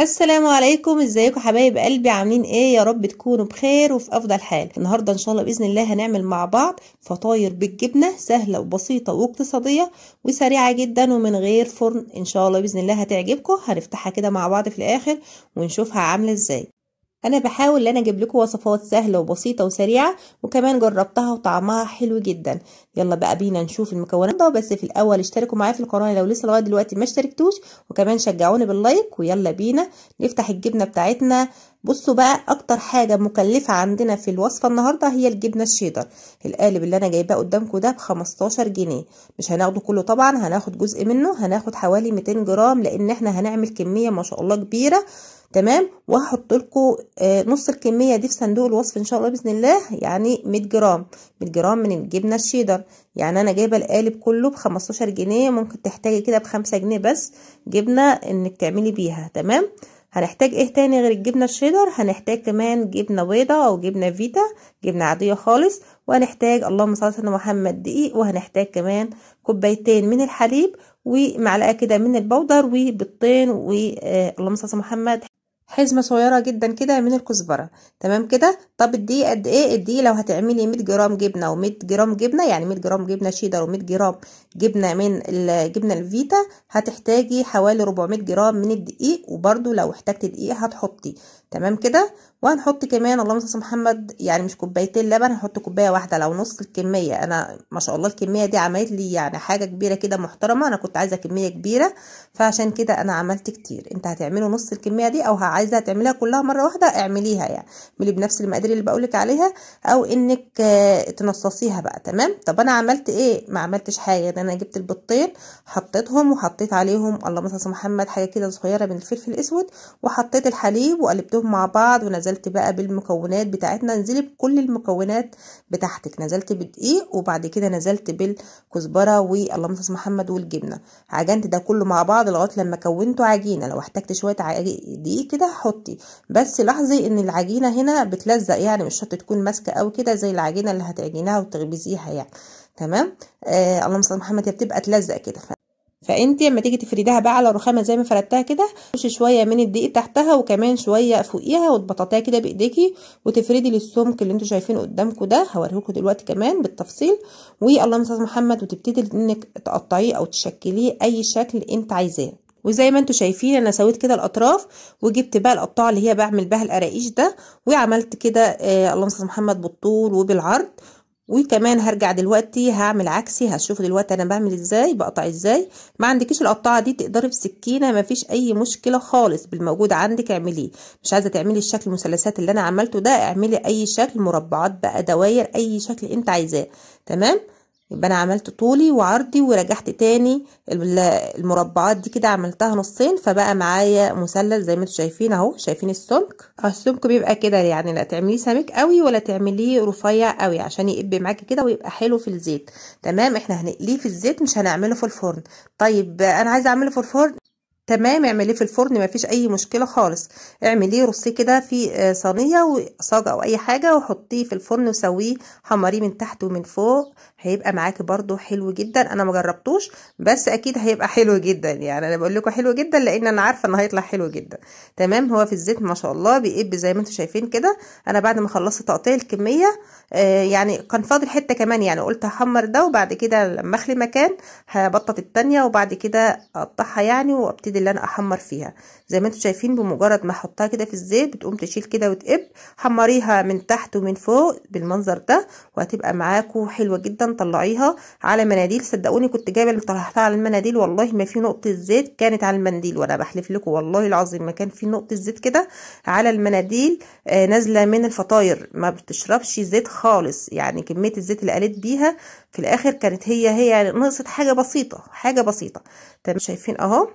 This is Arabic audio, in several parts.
السلام عليكم، ازيكم حبايب قلبي؟ عاملين ايه؟ يا رب تكونوا بخير وفي افضل حال. النهارده ان شاء الله باذن الله هنعمل مع بعض فطاير بالجبنه، سهله وبسيطه واقتصاديه وسريعه جدا ومن غير فرن. ان شاء الله باذن الله هتعجبكم. هنفتحها كده مع بعض في الاخر ونشوفها عامله ازاي. انا بحاول ان انا اجيب لكم وصفات سهله وبسيطه وسريعه، وكمان جربتها وطعمها حلو جدا. يلا بقى بينا نشوف المكونات ده. بس في الاول اشتركوا معايا في القناه لو لسه لغايه دلوقتي ما اشتركتوش، وكمان شجعوني باللايك. ويلا بينا نفتح الجبنه بتاعتنا. بصوا بقى، اكتر حاجه مكلفه عندنا في الوصفه النهارده هي الجبنه الشيدر. القالب اللي انا جايباه قدامكم ده ب 15 جنيه، مش هناخده كله طبعا، هناخد جزء منه، هناخد حوالي 200 جرام لان احنا هنعمل كميه ما شاء الله كبيره. تمام، وهحط لكم نص الكميه دي في صندوق الوصف ان شاء الله باذن الله، يعني 100 جرام من الجبنه الشيدر. يعني انا جايبه القالب كله ب 15 جنيه، ممكن تحتاجي كده ب 5 جنيه بس جبنه انك تعملي بيها. تمام، هنحتاج ايه تاني غير الجبنه الشيدر؟ هنحتاج كمان جبنه بيضه او جبنه فيتا، جبنه عاديه خالص، وهنحتاج اللهم صل على سيدنا محمد دقيق، وهنحتاج كمان كوبايتين من الحليب ومعلقه كده من البودر وبيضتين اللهم صل على سيدنا محمد، حزمه صغيره جدا كده من الكزبره. تمام كده. طب الدقيق قد ايه؟ الدقيق لو هتعملي 100 جرام جبنه و100 جرام جبنه، يعني 100 جرام جبنه شيدر و100 جرام جبنه من الجبنه الفيتا، هتحتاجي حوالي 400 جرام من الدقيق. وبرده لو احتاجتي دقيق هتحطي. تمام كده. وهنحط كمان اللهم صل على محمد، يعني مش كوبايتين لبن، هنحط كوبايه واحده لو نص الكميه. انا ما شاء الله الكميه دي عملت لي يعني حاجه كبيره كده محترمه، انا كنت عايزه كميه كبيره فعشان كده انا عملت كتير. انت هتعملوا نص الكميه دي او عايزه تعمليها كلها مره واحده اعمليها، يعني اعملي بنفس المقادير اللي بقولك عليها او انك تنصصيها بقى. تمام. طب انا عملت ايه؟ ما عملتش حاجه، ده انا جبت البيضتين حطيتهم وحطيت عليهم اللهم صل على محمد حاجه كده صغيره من الفلفل الاسود، وحطيت الحليب وقلبتهم مع بعض، ونزلت بقى بالمكونات بتاعتنا. انزلي بكل المكونات بتاعتك، نزلت بالدقيق وبعد كده نزلت بالكزبره واللهم صل على محمد والجبنه. عجنت ده كله مع بعض لغايه لما كونته عجينه. لو احتجت شويه دقيق كده حطي، بس لاحظي ان العجينه هنا بتلزق، يعني مش شرط تكون ماسكه قوي كده زي العجينه اللي هتعجنيها وتخبزيها يعني. تمام. اللهم صل على محمد، هي بتبقى تلزق كده، فانت لما تيجي تفرديها بقى على الرخامه زي ما فردتها كده، ترشي شويه من الدقيق تحتها وكمان شويه فوقيها، وتبططيها كده بايديكي وتفردي للسمك اللي انتوا شايفينه قدامكم ده، هوريكم دلوقتي كمان بالتفصيل. واللهم صل على محمد، وتبتدي انك تقطعيه او تشكليه اي شكل انت عايزاه. وزي ما انتوا شايفين انا سويت كده الاطراف، وجبت بقى القطاعه اللي هي بعمل بها القراقيش ده، وعملت كده اللهم صل على محمد بالطول وبالعرض. وكمان هرجع دلوقتي هعمل عكسي، هشوف دلوقتي انا بعمل ازاي، بقطع ازاي. ما عندكيش القطاعه دي تقدري بسكينه، ما فيش اي مشكله خالص، بالموجود عندك اعمليه. مش عايزه تعملي الشكل المثلثات اللي انا عملته ده، اعملي اي شكل، مربعات بقى، دواير، اي شكل انت عايزاه. تمام. يبقى انا عملت طولي وعرضي ورجعت تاني المربعات دي كده عملتها نصين، فبقى معايا مثلث زي ما انتوا شايفين اهو. شايفين السمك؟ السمك بيبقى كده، يعني لا تعمليه سميك قوي ولا تعمليه رفيع قوي عشان يقب معاكي كده ويبقى حلو في الزيت. تمام. احنا هنقليه في الزيت مش هنعمله في الفرن. طيب انا عايزه اعمله في الفرن. تمام، اعمليه في الفرن مفيش اي مشكله خالص، اعمليه رصيه كده في صينيه وصاجه او اي حاجه وحطيه في الفرن وسويه، حمريه من تحت ومن فوق، هيبقى معاكي برده حلو جدا. انا ما جربتوش بس اكيد هيبقى حلو جدا، يعني انا بقول لكم حلو جدا لان انا عارفه ان هيطلع حلو جدا. تمام. هو في الزيت ما شاء الله بيقب زي ما انتم شايفين كده. انا بعد ما خلصت تقطيع الكميه يعني كان فاضل حته كمان، يعني قلت هحمر ده وبعد كده لما اخلي مكان هبطط الثانيه وبعد كده اقطعها يعني، وابتدي اللي انا احمر فيها. زي ما انتم شايفين بمجرد ما احطها كده في الزيت بتقوم تشيل كده وتقب، حمريها من تحت ومن فوق بالمنظر ده وهتبقى معاكم حلوه جدا. طلعيها على مناديل، صدقوني كنت جايبه اللي طلعتها على المناديل والله ما في نقطه زيت كانت على المنديل، وانا بحلف لكم والله العظيم ما كان في نقطه زيت كده على المناديل نازله من الفطاير، ما بتشربش زيت خالص. يعني كميه الزيت اللي قلت بيها في الاخر كانت هي نقصت حاجه بسيطه، حاجه بسيطه. تمام. شايفين اهو،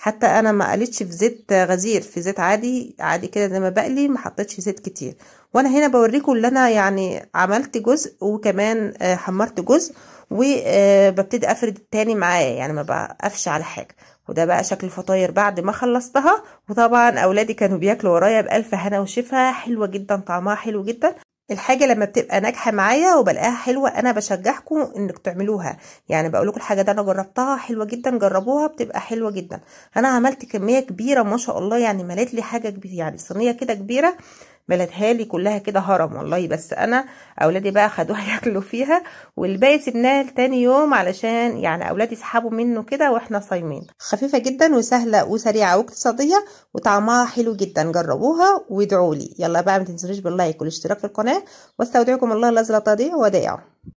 حتى انا ما قلتش في زيت غزير، في زيت عادي عادي كده زي ما بقلي، ما حطيتش زيت كتير. وانا هنا بوريكم اللي انا يعني عملت جزء وكمان حمرت جزء، وببتدي افرد التاني معايا، يعني ما بقفش على حاجه. وده بقى شكل الفطاير بعد ما خلصتها. وطبعا اولادي كانوا بياكلوا ورايا بألف هنا وشفا، حلوه جدا، طعمها حلو جدا. الحاجه لما بتبقى ناجحه معايا وبلاقيها حلوه انا بشجعكم انك تعملوها، يعني بقول لكم الحاجه ده انا جربتها حلوه جدا، جربوها بتبقى حلوه جدا. انا عملت كميه كبيره ما شاء الله، يعني مليت لي حاجه كبيره، يعني صينيه كده كبيره ملتها لي كلها كده هرم والله. بس انا اولادي بقى خدوها ياكلوا فيها، والباقي سيبناه لتاني يوم علشان يعني اولادي يسحبوا منه كده واحنا صايمين. خفيفه جدا وسهله وسريعه واقتصاديه وطعمها حلو جدا، جربوها وادعوا لي. يلا بقى ما تنسوش باللايك والاشتراك في القناه، واستودعكم الله الذي لا تضيع ودائعه.